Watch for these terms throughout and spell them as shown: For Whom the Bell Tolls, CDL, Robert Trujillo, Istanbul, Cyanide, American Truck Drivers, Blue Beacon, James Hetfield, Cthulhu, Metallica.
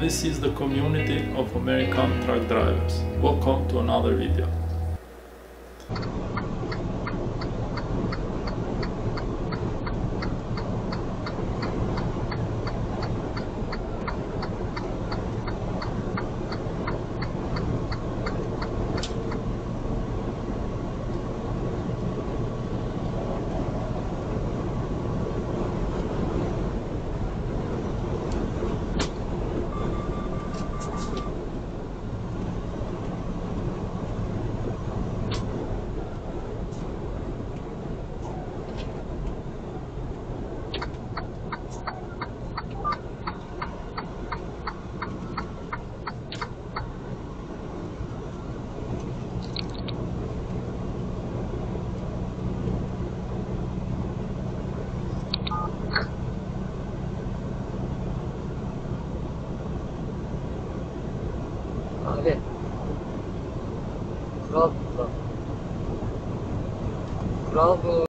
This is the community of American Truck Drivers. Welcome to another video. Bravo.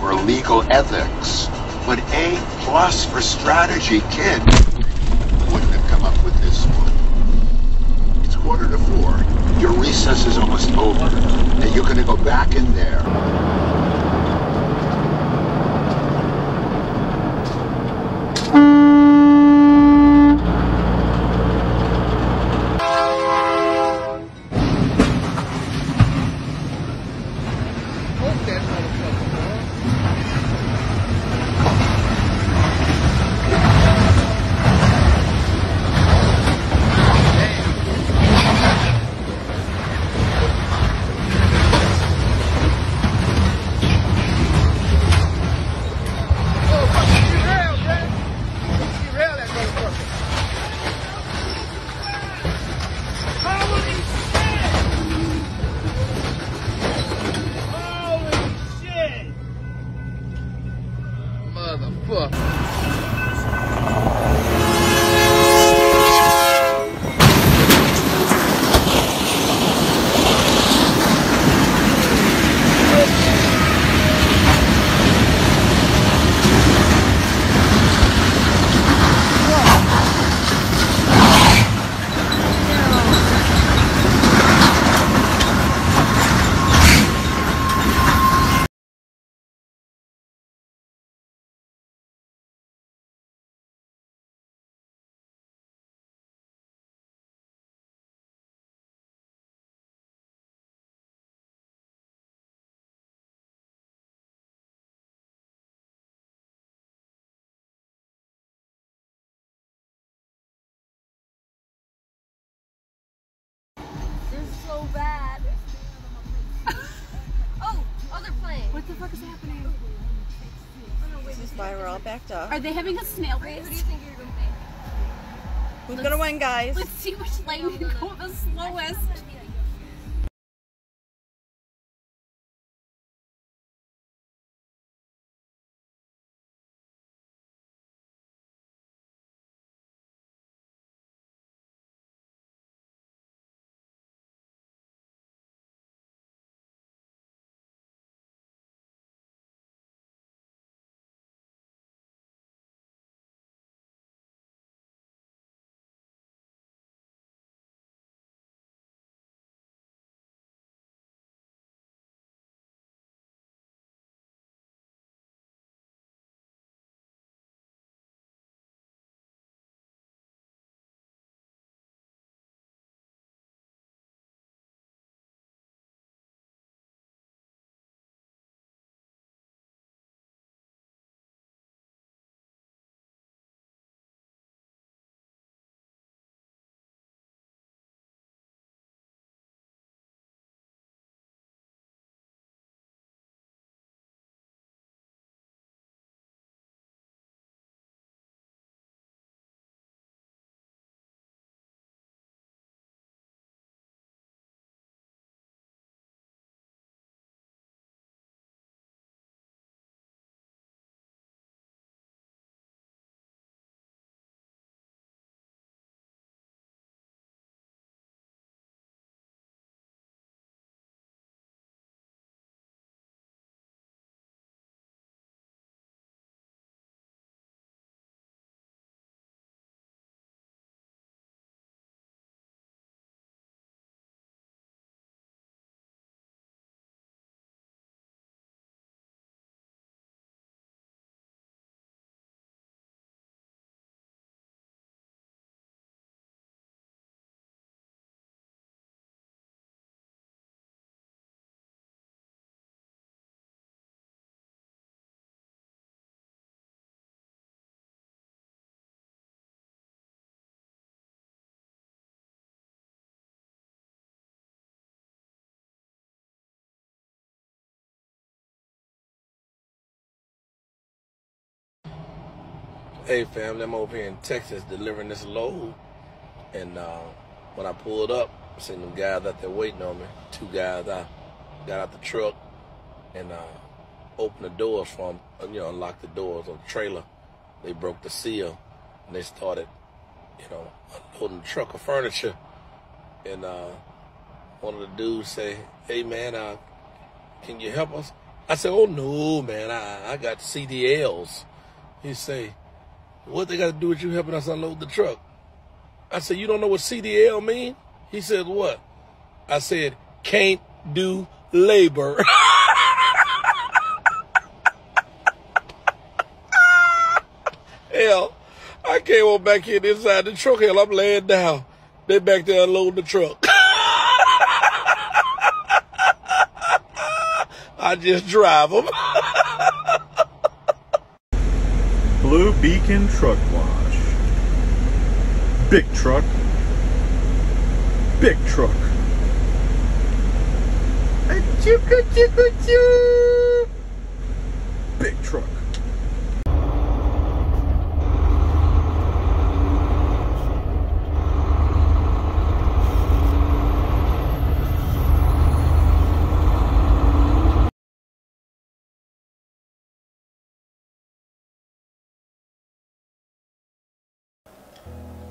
For legal ethics, but A plus for strategy, kid, wouldn't have come up with this one. It's 3:45. Your recess is almost over, and you're gonna go back in there. why we're all backed up. Are they having a snail race? Who do you think you're going to be? Who's going to win, guys? Let's see which lane can go the slowest. Hey family, I'm over here in Texas delivering this load, and when I pulled up, I seen them guys out there waiting on me. Two guys out, got out the truck and opened the doors for them, unlocked the doors on the trailer. They broke the seal and they started, unloading the truck of furniture. And one of the dudes say, "Hey man, can you help us?" I said, "Oh no, man, I got CDLs." He say, "What they got to do with you helping us unload the truck?" I said, "You don't know what CDL mean?" He said, "What?" I said, "Can't do labor." Hell, I came on back here inside the truck. Hell, I'm laying down. They back there unloading the truck. I just drive them. Blue Beacon Truck Wash. Big truck. Big truck. Big truck.